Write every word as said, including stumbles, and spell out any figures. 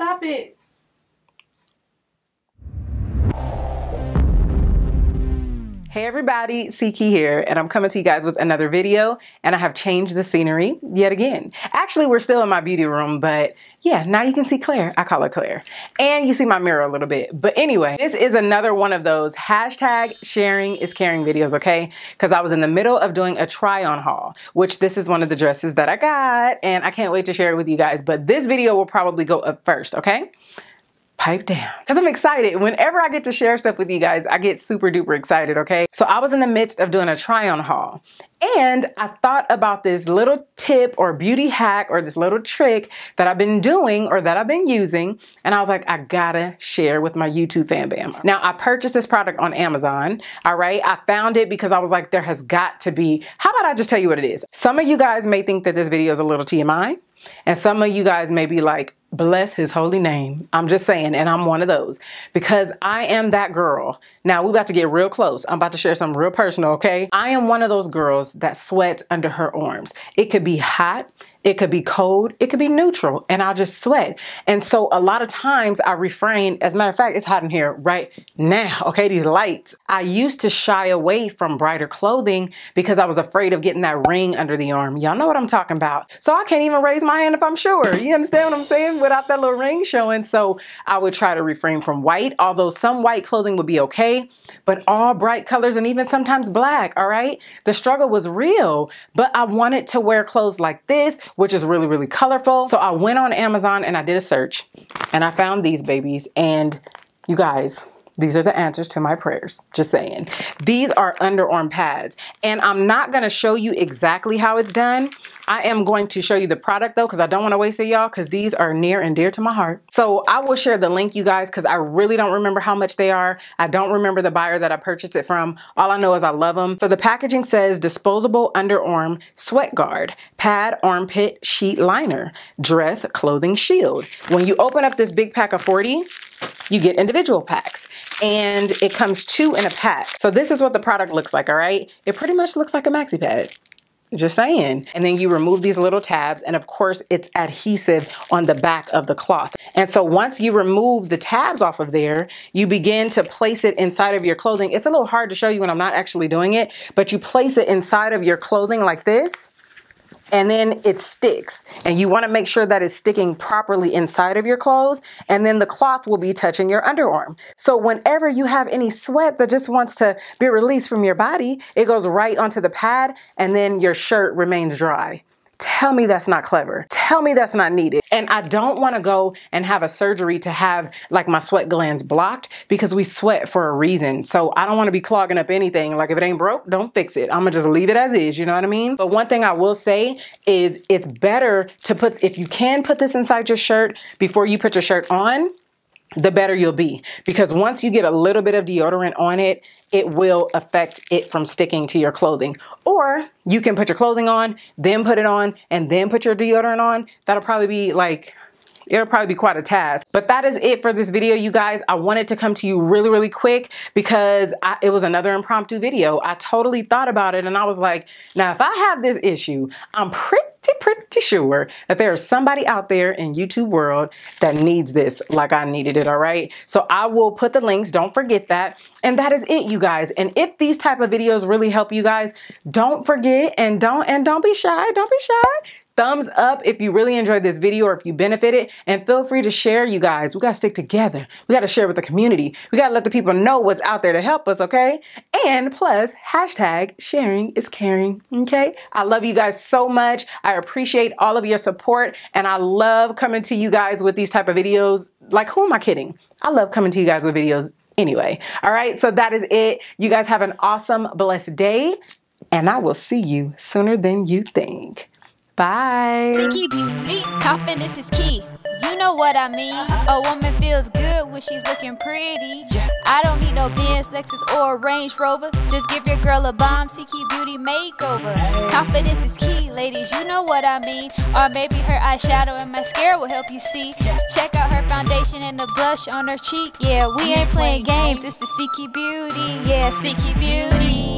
Stop it. Hey everybody, Ckey here, and I'm coming to you guys with another video, and I have changed the scenery yet again. Actually, we're still in my beauty room, but yeah, now you can see Claire. I call her Claire. And you see my mirror a little bit. But anyway, this is another one of those hashtag sharing is caring videos, okay? Because I was in the middle of doing a try on haul, which this is one of the dresses that I got, and I can't wait to share it with you guys, but this video will probably go up first, okay? Pipe down, because I'm excited. Whenever I get to share stuff with you guys, I get super duper excited, okay? So I was in the midst of doing a try on haul, and I thought about this little tip or beauty hack or this little trick that I've been doing or that I've been using, and I was like, I gotta share with my YouTube fan bam. Now, I purchased this product on Amazon, all right? I found it because I was like, there has got to be, how about I just tell you what it is? Some of you guys may think that this video is a little T M I, and some of you guys may be like, bless his holy name. I'm just saying, and I'm one of those because I am that girl. Now we're about to get real close. I'm about to share something real personal, okay? I am one of those girls that sweats under her arms. It could be hot, it could be cold, it could be neutral, and I'll just sweat. And so a lot of times I refrain. As a matter of fact, it's hot in here right now, okay? These lights. I used to shy away from brighter clothing because I was afraid of getting that ring under the arm. Y'all know what I'm talking about. So I can't even raise my hand if I'm sure. You understand what I'm saying? Without that little ring showing. So I would try to refrain from white, although some white clothing would be okay, but all bright colors and even sometimes black, all right? The struggle was real, but I wanted to wear clothes like this, which is really, really colorful. So I went on Amazon and I did a search and I found these babies, and you guys, these are the answers to my prayers. Just saying. These are underarm pads, and I'm not going to show you exactly how it's done. I am going to show you the product though, because I don't want to waste it, y'all, because these are near and dear to my heart. So I will share the link, you guys, because I really don't remember how much they are. I don't remember the buyer that I purchased it from. All I know is I love them. So the packaging says disposable underarm sweat guard, pad, armpit, sheet liner, dress, clothing, shield. When you open up this big pack of forty, you get individual packs, and it comes two in a pack. So this is what the product looks like, all right? It pretty much looks like a maxi pad. Just saying. And then you remove these little tabs, and of course it's adhesive on the back of the cloth. And so once you remove the tabs off of there, you begin to place it inside of your clothing. It's a little hard to show you when I'm not actually doing it, but you place it inside of your clothing like this, and then it sticks. And you wanna make sure that it's sticking properly inside of your clothes, and then the cloth will be touching your underarm. So whenever you have any sweat that just wants to be released from your body, it goes right onto the pad, and then your shirt remains dry. Tell me that's not clever. Tell me that's not needed. And I don't wanna go and have a surgery to have like my sweat glands blocked, because we sweat for a reason. So I don't wanna be clogging up anything. Like if it ain't broke, don't fix it. I'm gonna just leave it as is, you know what I mean? But one thing I will say is it's better to put, if you can put this inside your shirt before you put your shirt on, the better you'll be. Because once you get a little bit of deodorant on it, it will affect it from sticking to your clothing. Or you can put your clothing on, then put it on, and then put your deodorant on. That'll probably be like, it'll probably be quite a task. But that is it for this video, you guys. I wanted to come to you really, really quick because I, it was another impromptu video. I totally thought about it, and I was like, now if I have this issue, I'm pretty pretty sure that there is somebody out there in YouTube world that needs this like I needed it, all right? So I will put the links, don't forget that. And that is it, you guys. And if these type of videos really help you guys, don't forget and don't and don't be shy, don't be shy. Thumbs up if you really enjoyed this video or if you benefited, and feel free to share, you guys. We gotta stick together. We gotta share with the community. We gotta let the people know what's out there to help us, okay? And plus, hashtag sharing is caring, okay? I love you guys so much. I appreciate all of your support, and I love coming to you guys with these type of videos. Like, who am I kidding? I love coming to you guys with videos anyway. All right, so that is it. You guys have an awesome, blessed day, and I will see you sooner than you think. Bye. Ckey Beauty. Confidence is key. You know what I mean. A woman feels good when she's looking pretty. I don't need no Benz, Lexus, or a Range Rover. Just give your girl a bomb, Ckey Beauty makeover. Confidence is key, ladies. You know what I mean. Or maybe her eyeshadow and mascara will help you see. Check out her foundation and the blush on her cheek. Yeah, we ain't playing games. It's the Ckey Beauty. Yeah, Ckey Beauty.